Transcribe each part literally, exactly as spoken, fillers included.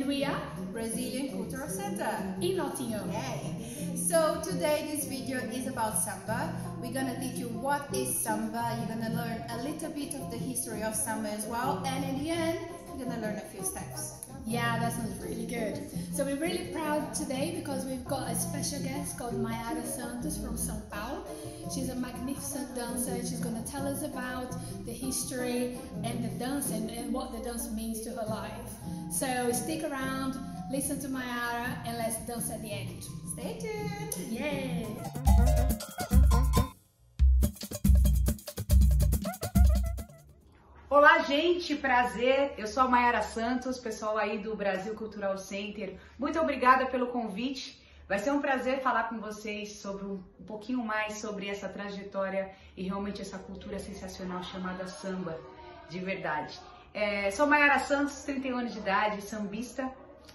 And we are Brazilian Cultural Center in Nottingham. Yay. So today this video is about samba. We're gonna teach you what is samba. You're gonna learn a little bit of the history of samba as well, and in the end you're gonna learn a few steps. Yeah, that sounds really good. So we're really proud today because we've got a special guest called Mayara Santos from São Paulo. She's a magnificent dancer. She's going to tell us about the history and the dance and, and what the dance means to her life. So stick around, listen to Mayara, and let's dance at the end. Stay tuned! Yay! Olá, gente, prazer. Eu sou a Mayara Santos, pessoal aí do Brasil Cultural Center. Muito obrigada pelo convite. Vai ser um prazer falar com vocês sobre um, um pouquinho mais sobre essa trajetória e realmente essa cultura sensacional chamada samba, de verdade. É, sou Mayara Santos, trinta e um anos de idade, sambista,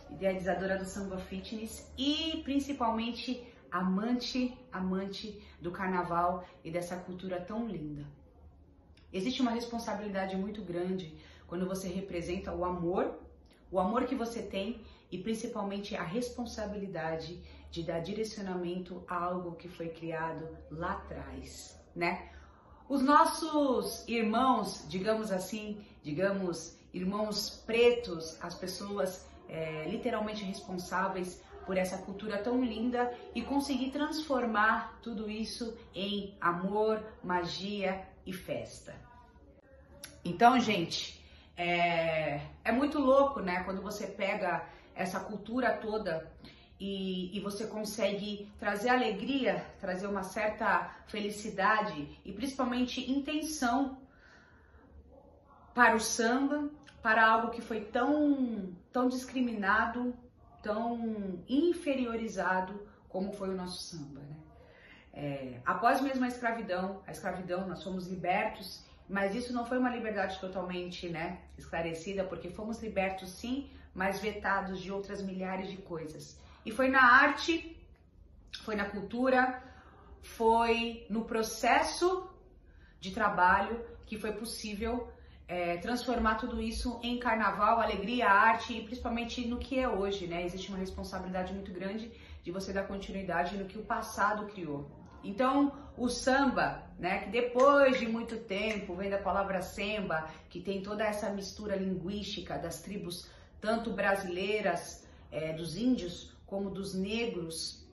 idealizadora do Samba Fitness e principalmente amante, amante do carnaval e dessa cultura tão linda. Existe uma responsabilidade muito grande quando você representa o amor, o amor que você tem e principalmente a responsabilidade de dar direcionamento a algo que foi criado lá atrás, né? Os nossos irmãos, digamos assim, digamos irmãos pretos, as pessoas é, literalmente responsáveis por essa cultura tão linda e conseguir transformar tudo isso em amor, magia e festa. Então, gente, é, é muito louco, né? Quando você pega essa cultura toda e, e você consegue trazer alegria, trazer uma certa felicidade e principalmente intenção para o samba, para algo que foi tão, tão discriminado, tão inferiorizado como foi o nosso samba, né? É, após mesmo a escravidão, a escravidão, nós fomos libertos, mas isso não foi uma liberdade totalmente, né, esclarecida, porque fomos libertos sim, mas vetados de outras milhares de coisas. E foi na arte, foi na cultura, foi no processo de trabalho que foi possível é, transformar tudo isso em carnaval, alegria, arte e principalmente no que é hoje, né? Existe uma responsabilidade muito grande de você dar continuidade no que o passado criou. Então, o samba, né, que depois de muito tempo vem da palavra samba, que tem toda essa mistura linguística das tribos, tanto brasileiras, é, dos índios, como dos negros.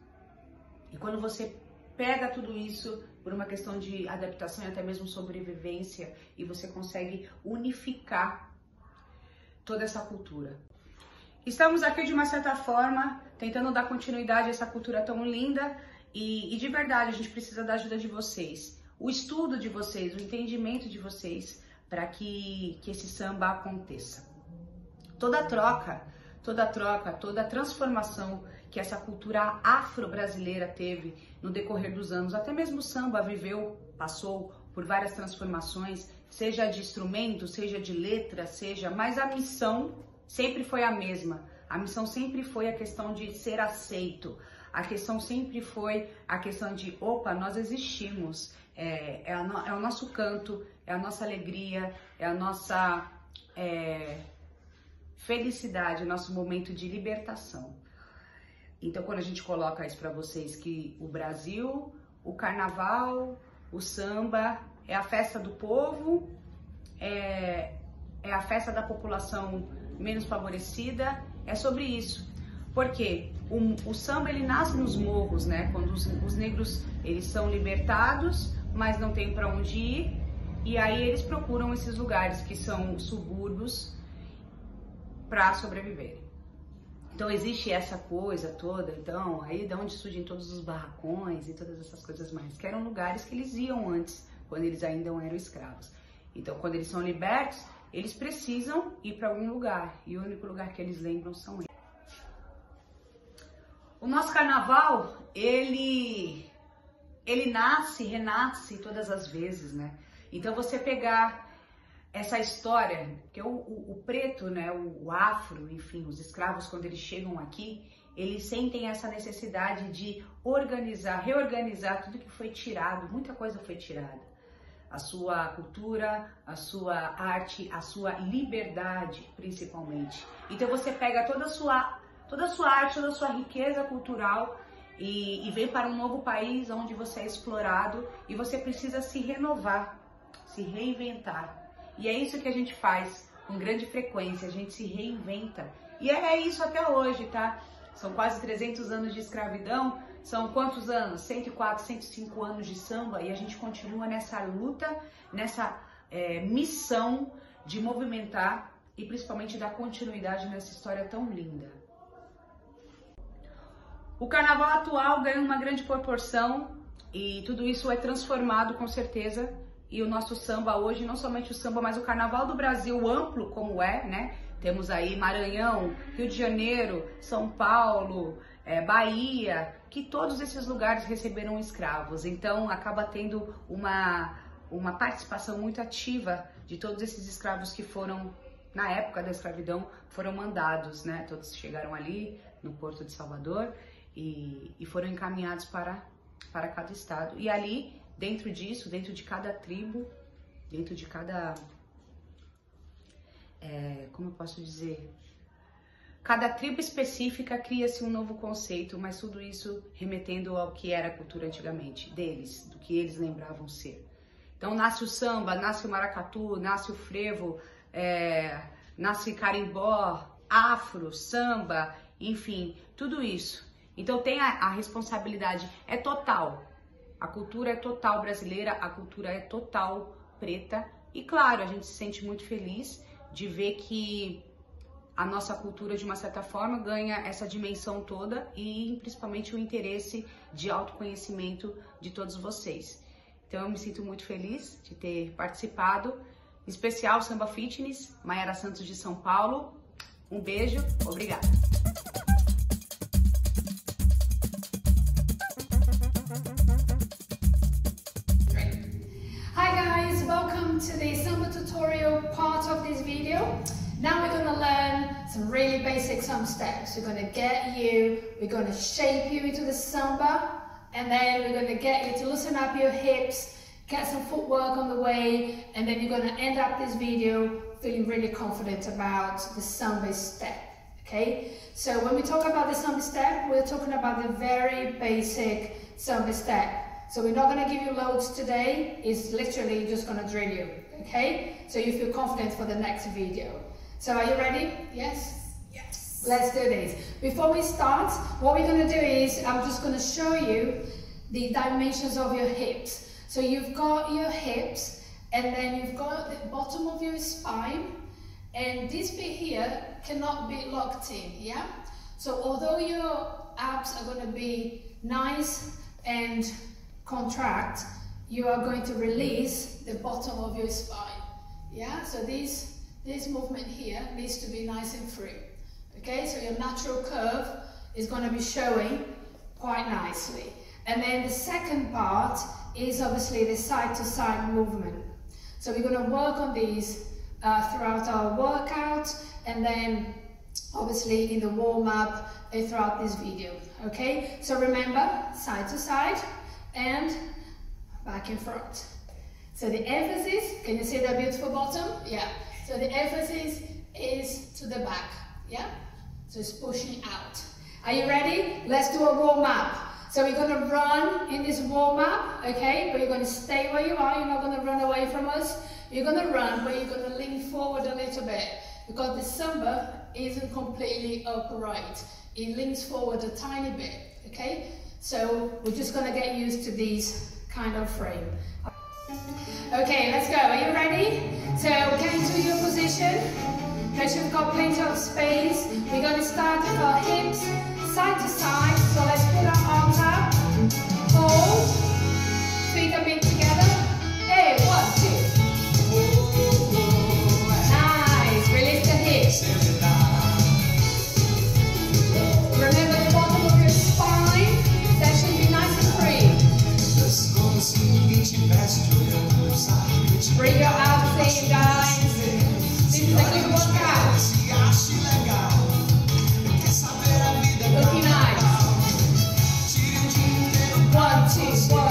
E quando você pega tudo isso por uma questão de adaptação e até mesmo sobrevivência, e você consegue unificar toda essa cultura. Estamos aqui, de uma certa forma, tentando dar continuidade a essa cultura tão linda, E, e de verdade, a gente precisa da ajuda de vocês, o estudo de vocês, o entendimento de vocês para que, que esse samba aconteça. Toda troca, toda troca, toda transformação que essa cultura afro-brasileira teve no decorrer dos anos, até mesmo o samba viveu, passou por várias transformações, seja de instrumento, seja de letra, seja, mas a missão sempre foi a mesma. A missão sempre foi a questão de ser aceito. A questão sempre foi a questão de, opa, nós existimos, é, é, a no, é o nosso canto, é a nossa alegria, é a nossa é, felicidade, nosso momento de libertação. Então, quando a gente coloca isso para vocês, que o Brasil, o carnaval, o samba, é a festa do povo, é, é a festa da população menos favorecida, é sobre isso. Porque o, o samba, ele nasce nos morros, né? Quando os, os negros, eles são libertados, mas não tem para onde ir. E aí eles procuram esses lugares que são subúrbios para sobreviverem. Então existe essa coisa toda, então, aí de onde surgem todos os barracões e todas essas coisas mais, que eram lugares que eles iam antes, quando eles ainda eram escravos. Então, quando eles são libertos, eles precisam ir para algum lugar. E o único lugar que eles lembram são eles. O nosso carnaval, ele, ele nasce, renasce todas as vezes, né? Então você pegar essa história, que o, o, o preto, né, o, o afro, enfim, os escravos, quando eles chegam aqui, eles sentem essa necessidade de organizar, reorganizar tudo que foi tirado, muita coisa foi tirada. a sua cultura, a sua arte, a sua liberdade, principalmente. Então você pega toda a sua, toda a sua arte, toda a sua riqueza cultural e, e vem para um novo país onde você é explorado e você precisa se renovar, se reinventar. E é isso que a gente faz com grande frequência, a gente se reinventa. E é isso até hoje, tá? São quase trezentos anos de escravidão, são quantos anos? cento e quatro, cento e cinco anos de samba, e a gente continua nessa luta, nessa é, missão de movimentar e principalmente dar continuidade nessa história tão linda. O carnaval atual ganha uma grande proporção e tudo isso é transformado com certeza. E o nosso samba hoje, não somente o samba, mas o carnaval do Brasil amplo como é, né? Temos aí Maranhão, Rio de Janeiro, São Paulo, é, Bahia, que todos esses lugares receberam escravos. Então acaba tendo uma, uma participação muito ativa de todos esses escravos que foram, na época da escravidão, foram mandados, né? Todos chegaram ali no Porto de Salvador e, e foram encaminhados para, para cada estado. E ali... Dentro disso, dentro de cada tribo, dentro de cada, é, como eu posso dizer, cada tribo específica cria-se um novo conceito, mas tudo isso remetendo ao que era a cultura antigamente deles, do que eles lembravam ser. Então nasce o samba, nasce o maracatu, nasce o frevo, é, nasce carimbó, afro, samba, enfim, tudo isso. Então tem a, a responsabilidade, é total. A cultura é total brasileira, a cultura é total preta e, claro, a gente se sente muito feliz de ver que a nossa cultura, de uma certa forma, ganha essa dimensão toda e, principalmente, o interesse de autoconhecimento de todos vocês. Então, eu me sinto muito feliz de ter participado, em especial Samba Fitness, Mayara Santos de São Paulo. Um beijo, obrigada! To the samba tutorial part of this video. Now we're going to learn some really basic samba steps. We're going to get you, we're going to shape you into the samba, and then we're going to get you to loosen up your hips, get some footwork on the way, and then you're going to end up this video feeling really confident about the samba step, okay? So when we talk about the samba step, we're talking about the very basic samba step. So we're not going to give you loads today, it's literally just going to drill you, okay? So you feel confident for the next video. So are you ready? Yes? Yes. Let's do this. Before we start, what we're going to do is, I'm just going to show you the dimensions of your hips. So you've got your hips, and then you've got the bottom of your spine, and this bit here cannot be locked in, yeah? So although your abs are going to be nice and contract, you are going to release the bottom of your spine, yeah? So this, this movement here needs to be nice and free, okay? So your natural curve is going to be showing quite nicely. And then the second part is obviously the side-to-side movement. So we're going to work on these uh, throughout our workout, and then obviously in the warm-up and throughout this video, okay? So remember, side-to-side, and back and front. So the emphasis, can you see that beautiful bottom? Yeah. So the emphasis is to the back, yeah? So it's pushing out. Are you ready? Let's do a warm up. So we're gonna run in this warm up, okay? But you're gonna stay where you are, you're not gonna run away from us. You're gonna run, but you're gonna lean forward a little bit because the samba isn't completely upright. It leans forward a tiny bit, okay? So we're just going to get used to these kind of frame. Okay, let's go. Are you ready? So get into your position. Make sure you've got plenty of space. We're going to start with our hips side to side. So let's pull our arms up. Hold. Feet a bit together. Hey, one, two. Nice. Release the hips. Bring your abs in, guys. This is a good workout. Looking nice. One, two, one.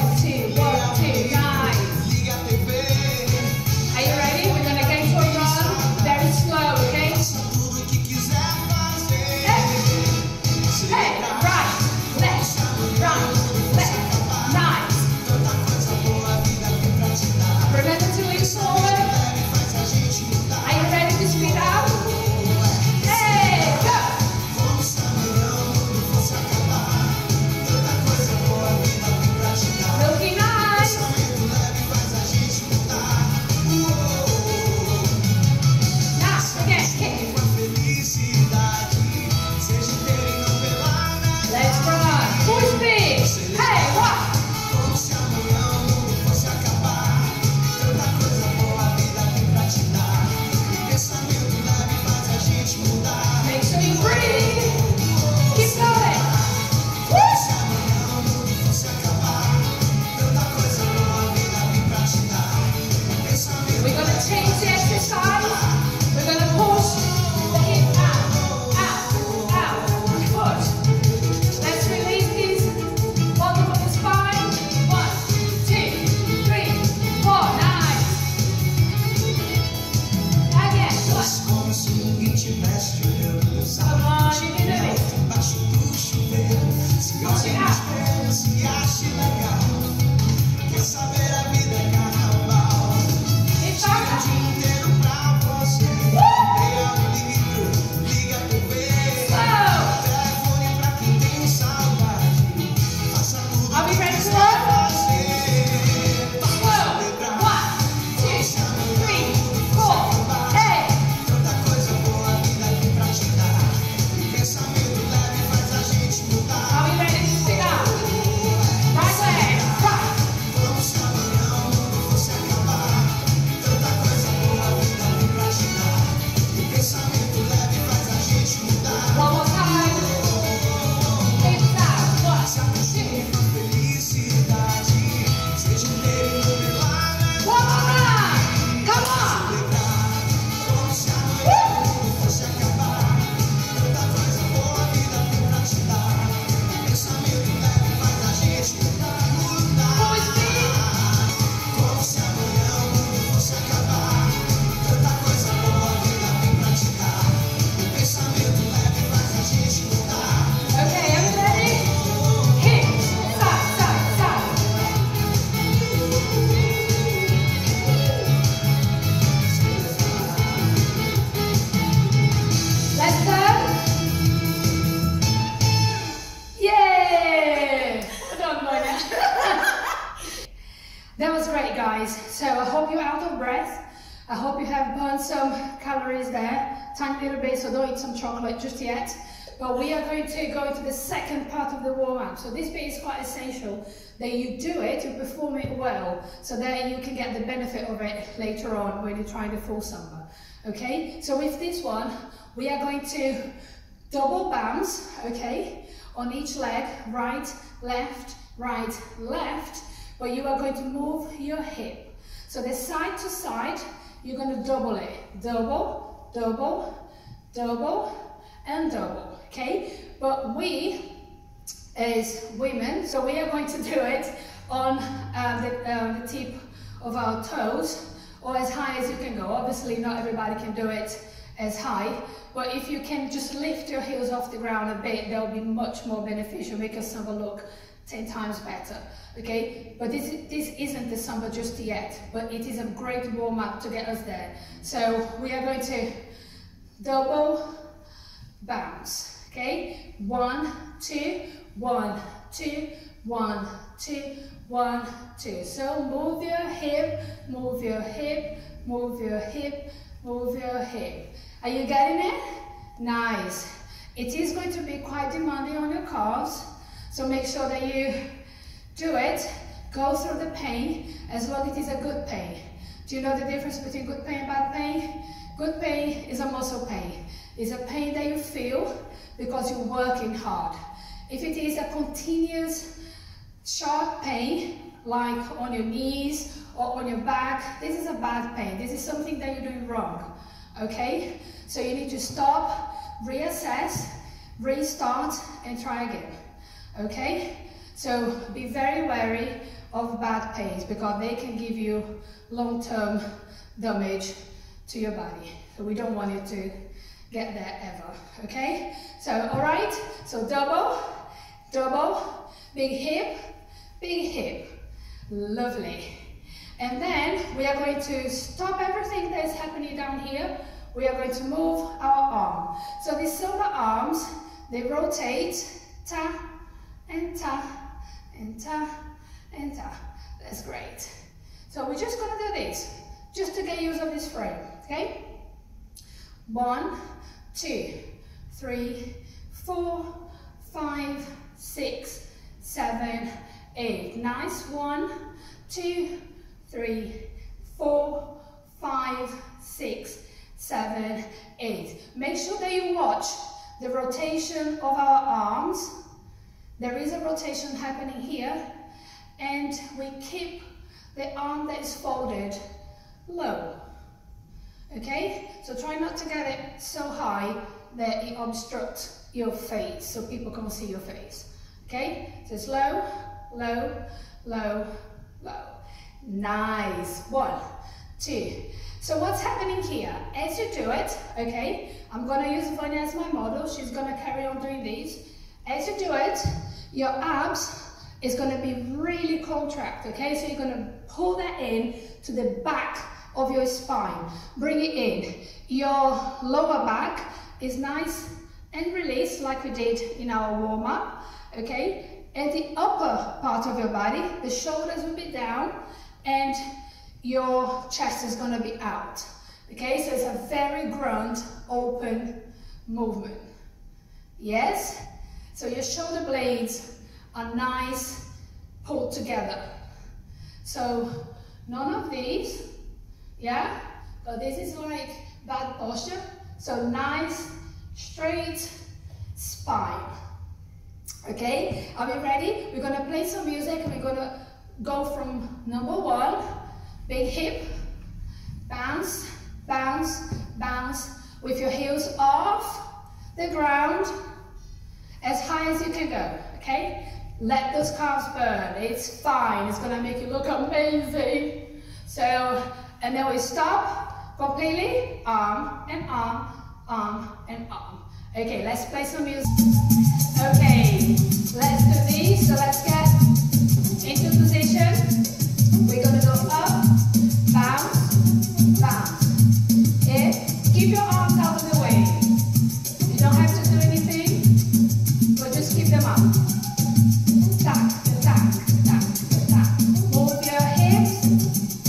guys. So I hope you're out of breath. I hope you have burned some calories there, tiny little bit, so don't eat some chocolate just yet. But we are going to go into the second part of the warm-up. So this bit is quite essential that you do it, you perform it well, so that you can get the benefit of it later on when you're trying the full samba. Okay, so with this one, we are going to double bounce, okay, on each leg, right, left, right, left, but you are going to move your hip. So the side to side, you're going to double it. Double, double, double, and double, okay? But we, as women, so we are going to do it on uh, the, um, the tip of our toes, or as high as you can go. Obviously, not everybody can do it as high, but if you can just lift your heels off the ground a bit, that will be much more beneficial, make your samba look ten times better, okay? But this, this isn't the samba just yet, but it is a great warm-up to get us there. So we are going to double bounce, okay? One, two, one, two, one, two, one, two. So move your hip, move your hip, move your hip, move your hip. Are you getting it? Nice. It is going to be quite demanding on your calves, so make sure that you do it, go through the pain, as long as it is a good pain. Do you know the difference between good pain and bad pain? Good pain is a muscle pain. It's a pain that you feel because you're working hard. If it is a continuous sharp pain, like on your knees or on your back, this is a bad pain. This is something that you're doing wrong, okay? So you need to stop, reassess, restart, and try again. Okay, so be very wary of bad pains because they can give you long-term damage to your body. So we don't want you to get there ever, okay? So, all right, so double, double, big hip, big hip, lovely. And then we are going to stop everything that is happening down here. We are going to move our arm. So these samba arms, they rotate, tap, and ta, and ta, and ta. That's great. So we're just gonna do this, just to get used to this frame, okay? One, two, three, four, five, six, seven, eight. Nice, one, two, three, four, five, six, seven, eight. Make sure that you watch the rotation of our arms. There is a rotation happening here, and we keep the arm that is folded low, okay? So try not to get it so high that it obstructs your face, so people can't see your face, okay? So it's low, low, low, low. Nice, one, two. So what's happening here? As you do it, okay, I'm gonna use Vania as my model, she's gonna carry on doing these. As you do it, your abs is going to be really contracted, okay? So you're going to pull that in to the back of your spine. Bring it in. Your lower back is nice and released like we did in our warm-up, okay? And the upper part of your body, the shoulders will be down and your chest is going to be out, okay? So it's a very grand, open movement. Yes? So your shoulder blades are nice, pulled together. So none of these, yeah? But this is like bad posture. So nice, straight spine. Okay, are we ready? We're gonna play some music and we're gonna go from number one, big hip, bounce, bounce, bounce, with your heels off the ground, as high as you can go, okay? Let those calves burn, it's fine, it's gonna make you look amazing. So, and then we stop completely, arm and arm, arm and arm. Okay, let's play some music. Okay, let's do these, so let's get into position. We're gonna go up, bounce, bounce. Yeah, keep your arms out of the way. You don't have to do anything. Keep them up. Tack, tack, tack, tack. Move your hips.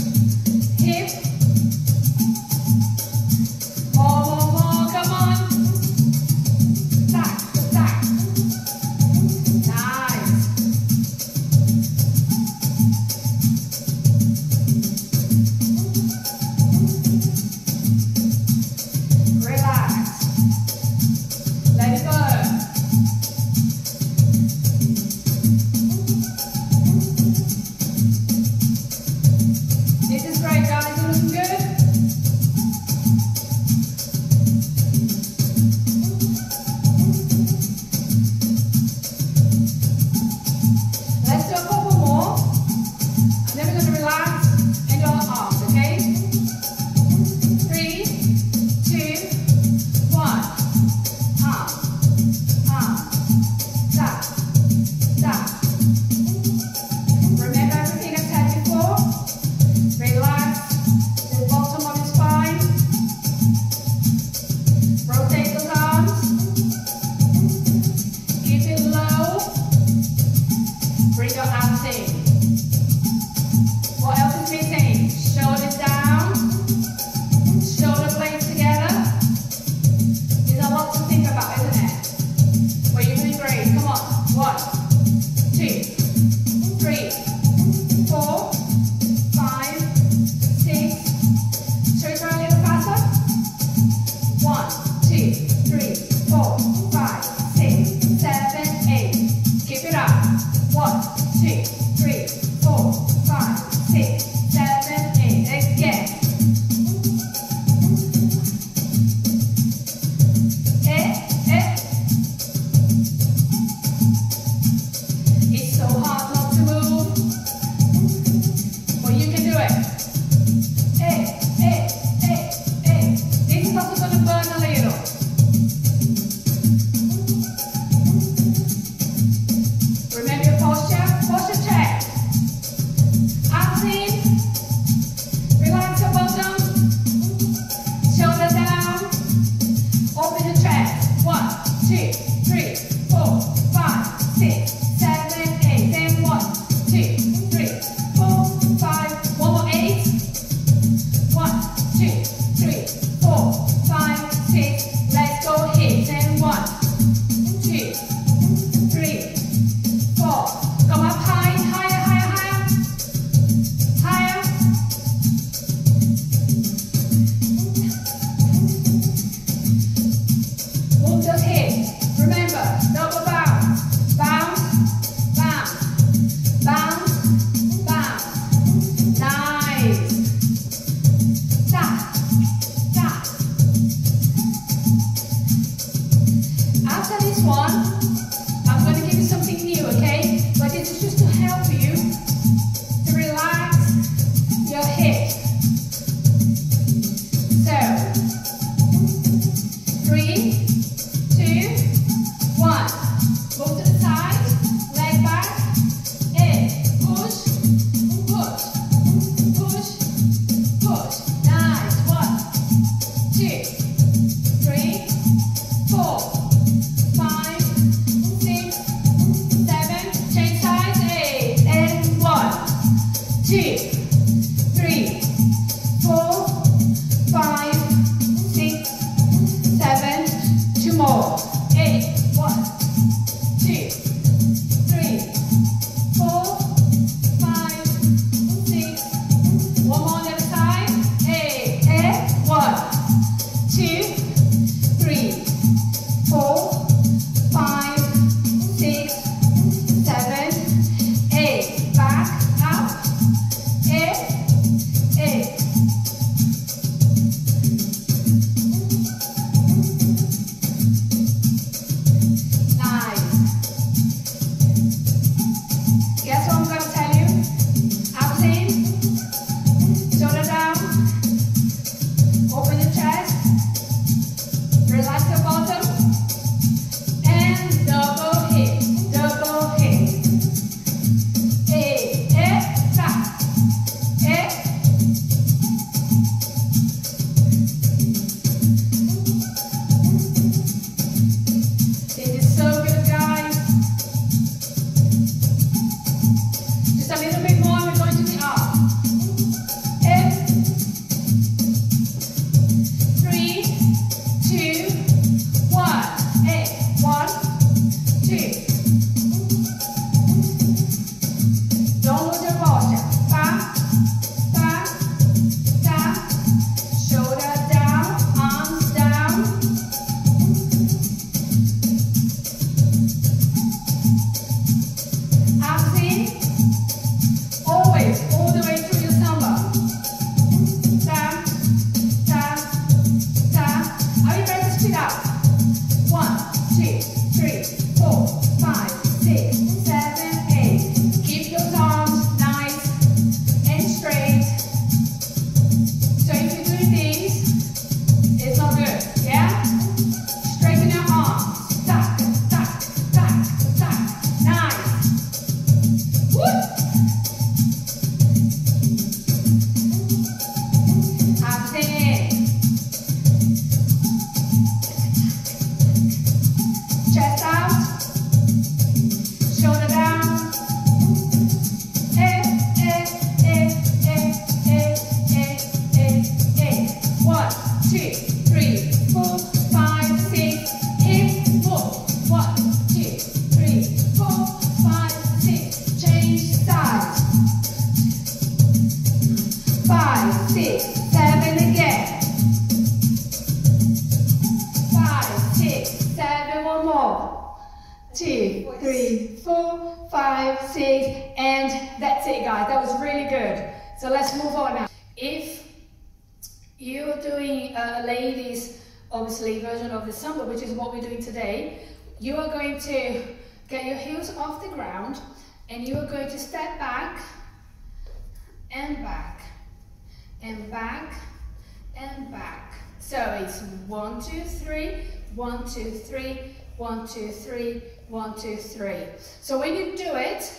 One, two, three. One, two, three. One, two, three. So when you do it,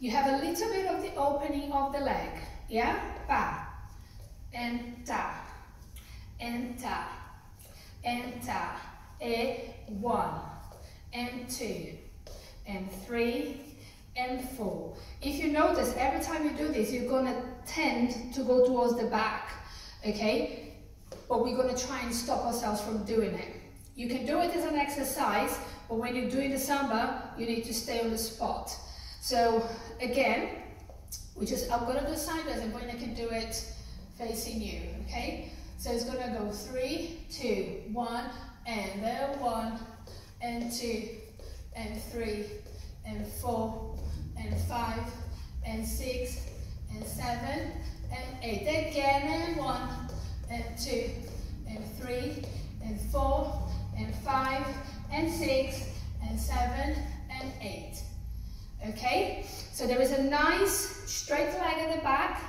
you have a little bit of the opening of the leg, yeah? Ba, and ta, and ta, and ta, e, one, and two, and three, and four. If you notice, every time you do this, you're gonna tend to go towards the back, okay? But we're gonna try and stop ourselves from doing it. You can do it as an exercise, but when you're doing the samba, you need to stay on the spot. So again, we just, I'm gonna do sideways, and when I can do it facing you, okay? So it's gonna go three, two, one, and then one, and two, and three, and four, and five, and six, and seven, and eight. Again, and one, and two, and three, and four, and five, and six, and seven, and eight. Okay, so there is a nice straight leg at the back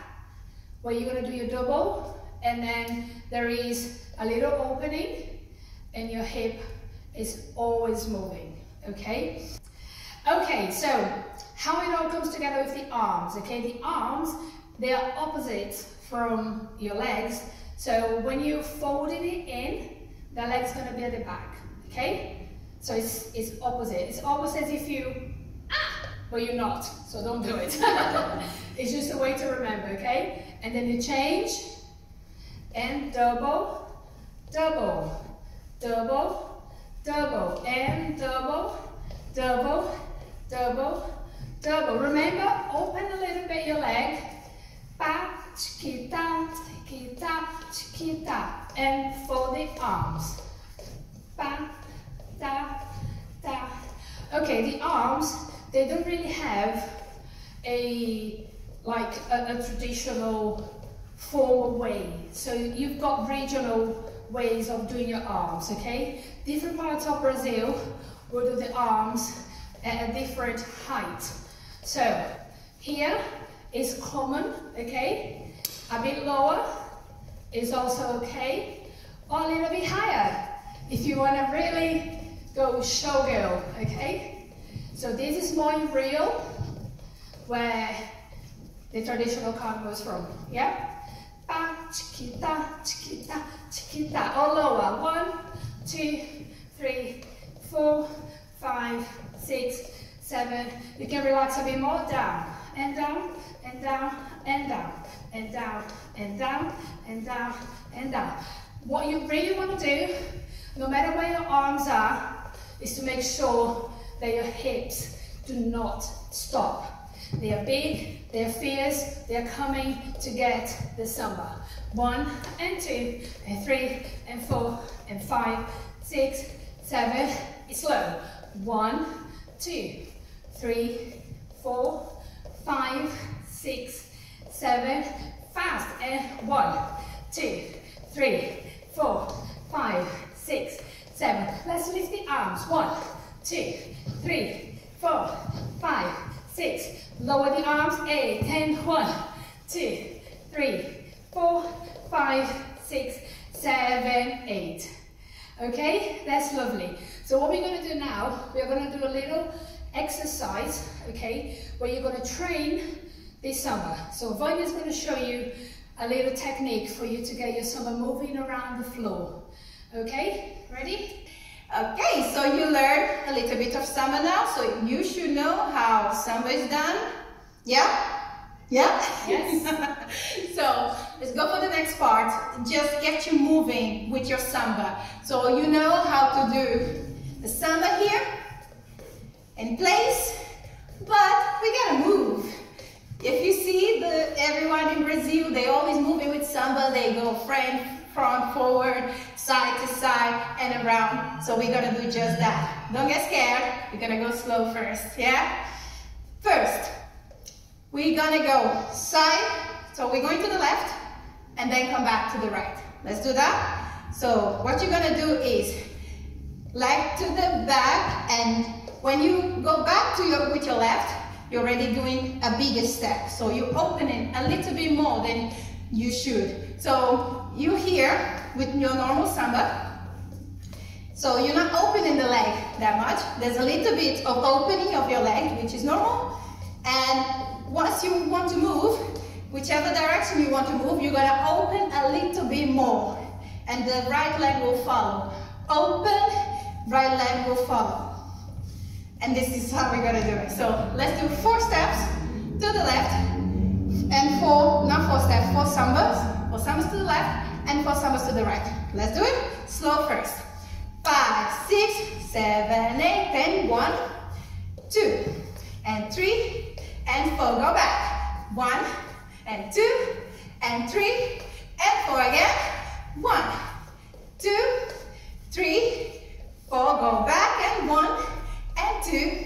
where you're gonna do your double, and then there is a little opening and your hip is always moving, okay? Okay, so how it all comes together with the arms, okay? The arms, they are opposite from your legs. So when you're folding it in, the leg's gonna be at the back, okay? So it's, it's opposite. It's almost as if you, ah, but you're not, so don't do it. It's just a way to remember, okay? And then you change, and double, double, double, double, and double, double, double, double. Remember, open a little bit your leg. Pa, chiquita, chiquita, chiquita. And fold the arms. Pa, ta, ta. Okay, the arms, they don't really have a, like a, a traditional formal way. So you've got regional ways of doing your arms, okay? Different parts of Brazil will do the arms at a different height. So here is common, okay? A bit lower is also okay, or a little bit higher if you want to really go showgirl, okay? So this is more in Rio, where the traditional count goes from, yeah? Pa, chiquita, chiquita, chiquita, or lower. One, two, three, four, five, six, seven. You can relax a bit more. Down, and down, and down, and down, and down, and down, and down, and down. What you really want to do, no matter where your arms are, is to make sure that your hips do not stop. They are big, they are fierce, they are coming to get the samba. One, and two, and three, and four, and five, six, seven, it's slow. One, two, three, four, five, six, seven, fast, and one, two, three, four, five, six, seven. Let's lift the arms. One, two, three, four, five, six. Lower the arms. Eight, ten. One, two, three, four, five, six, seven, eight. Okay, that's lovely. So what we're going to do now, we're going to do a little exercise, okay, where you're going to train this samba. So Vania's going to show you a little technique for you to get your samba moving around the floor. Okay, ready? Okay, so you learned a little bit of samba now, so you should know how samba is done. Yeah? Yeah? Yes. So let's go for the next part. Just get you moving with your samba. So you know how to do the samba here in place, but we gotta move. If you see the everyone in Brazil, they always moving with samba. They go front, front, forward, side to side, and around. So we're gonna do just that. Don't get scared. We're gonna go slow first. Yeah. First, we're gonna go side. So we're going to the left and then come back to the right. Let's do that. So what you're gonna do is leg to the back, and when you go back to your with your left, you're already doing a bigger step. So you're opening a little bit more than you should. So you're here with your normal samba. So you're not opening the leg that much. There's a little bit of opening of your leg, which is normal. And once you want to move, whichever direction you want to move, you're gonna open a little bit more. And the right leg will follow. Open, right leg will follow. And this is how we're gonna do it. So let's do four steps to the left and four, not four steps, four sambas, four sambas to the left and four sambas to the right. Let's do it. Slow first. Five, six, seven, eight, ten. One, two, and three, and four. Go back. One, and two, and three, and four again. One, two, three, four. Go back and one, and two,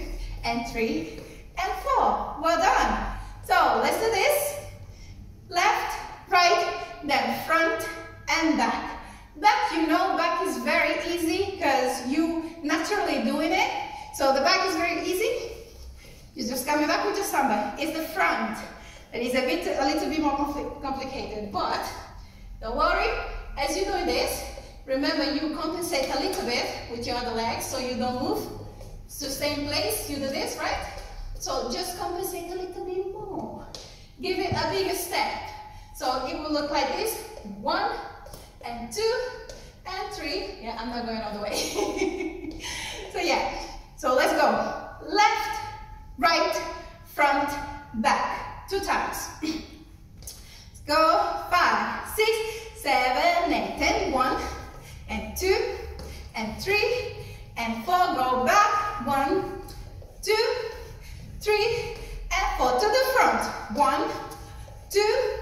and three, and four. Well done. So let's do this. Left, right, then front and back. Back, you know, back is very easy because you naturally doing it. So the back is very easy. You're just coming back with your samba. It's the front that is a bit, a little bit more complicated. But don't worry. As you do this, remember you compensate a little bit with your other leg so you don't move. Sustain place. You do this, right? So just compensate a little bit more. Give it a bigger step. So it will look like this. One. And two, and three. Yeah, I'm not going all the way. So yeah, so let's go. Left, right, front, back. Two times. Let's go. Five, six, seven, eight, ten. One, and two, and three, and four. Go back. One, two, three, and four. To the front. One, two,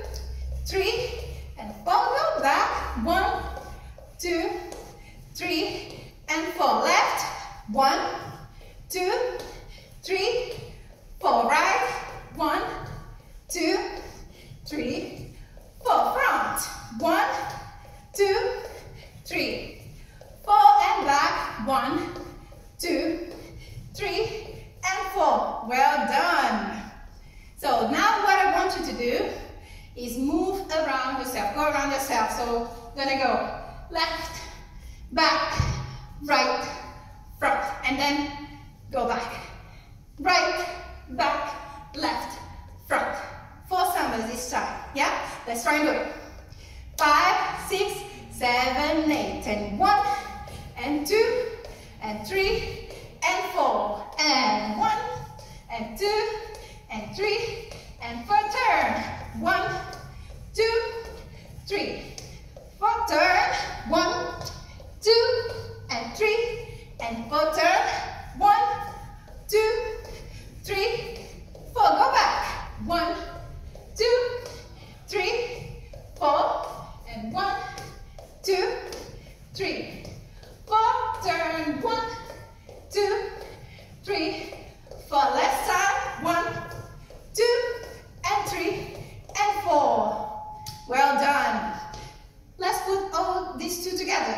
three, and four. Go back. One, two, three, and four. Left. One, two, three, four. Right. One, two, three, four. Front. One, two, three, four. And back. One, two, three, and four. Well done. So now what I want you to do is move around yourself, go around yourself. So I'm gonna go left, back, right, front, and then go back. Right, back, left, front. Four sambas this time, yeah? Let's try and do it. Five, six, seven, eight, and one, and two, and three, and four, and one, and two, and three, and four, turn. One, two, three, four, turn. One, two, and three, and four, turn. One, two, three, four. Go back. One, two, three, four, and one, two, three, four, turn. One, two, three, four. Left side. One, two, and three. And four. Well done. Let's put all these two together.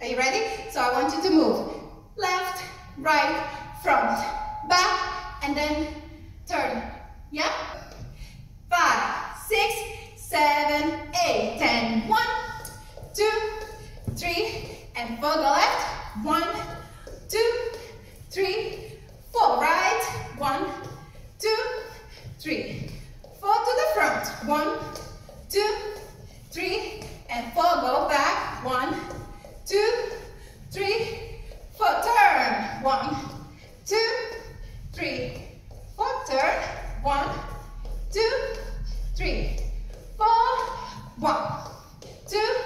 Are you ready? So I want you to move left, right, front, back, and then turn. Yeah? Five, six, seven, eight, and one, two, three, and four. Go left. One, two, three, four. Right. One, two, three. Four to the front. One, two, three, and four. Go back. One, two, three, four. Turn. One, two, three, four. Turn. One, two, three, four. One, two,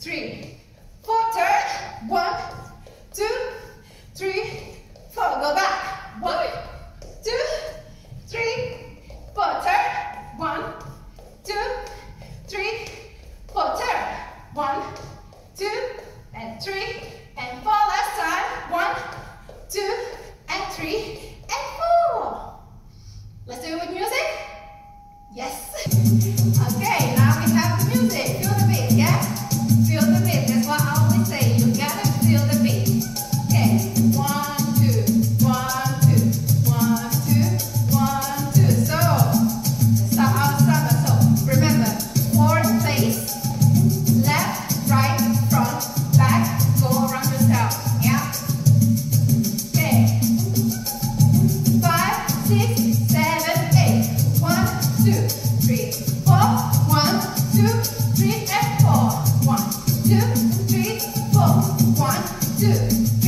three, four. Turn. One, two, three, four. Go back. One, two, three, four. Turn. One, two, three, four. Turn. One, two, and three, and four. Last time. One, two, and three, and four. Let's do it with music. Yes. Okay, now we have the music. Feel the beat, yeah? Feel the beat. That's what I always say. You gotta feel the beat. Okay. One, two, one. Two, three, four. One, two, three, four. One, two.